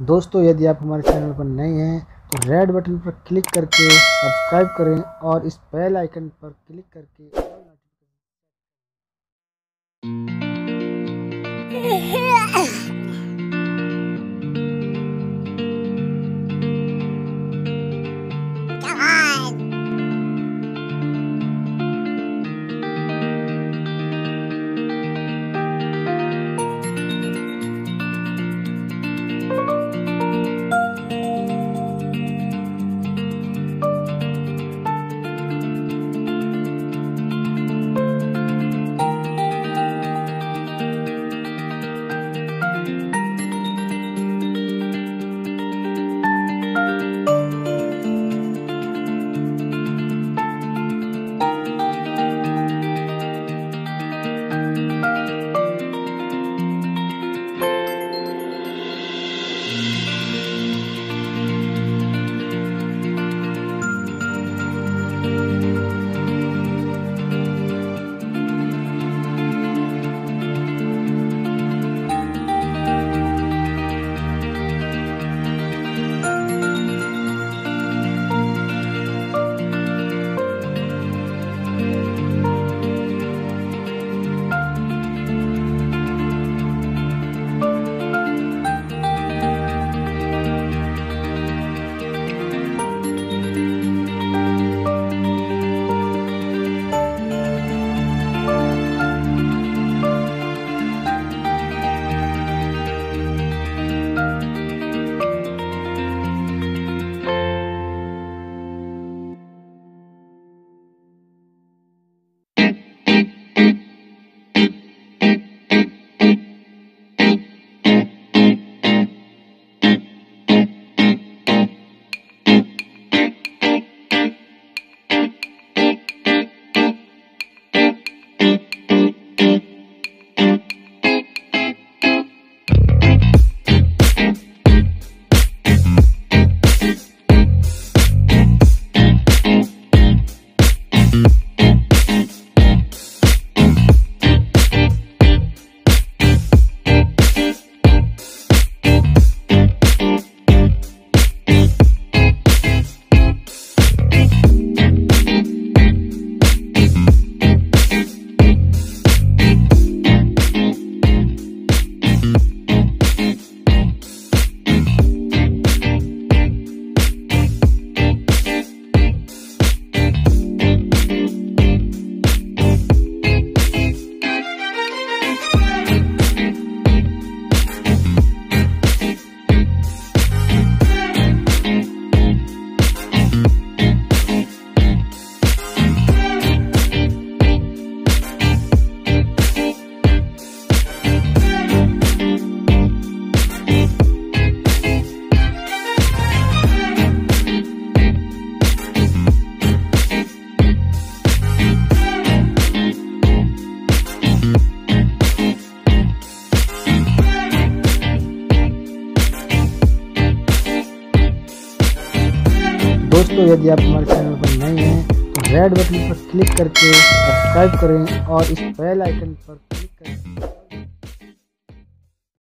दोस्तों यदि आप हमारे चैनल पर नए हैं तो रेड बटन पर क्लिक करके सब्सक्राइब करें और इस बेल आइकन पर क्लिक करके दोस्तों यदि आप हमारे चैनल पर नए हैं तो रेड बटन पर क्लिक करके सब्सक्राइब करें और इस बेल आइकन पर क्लिक करें।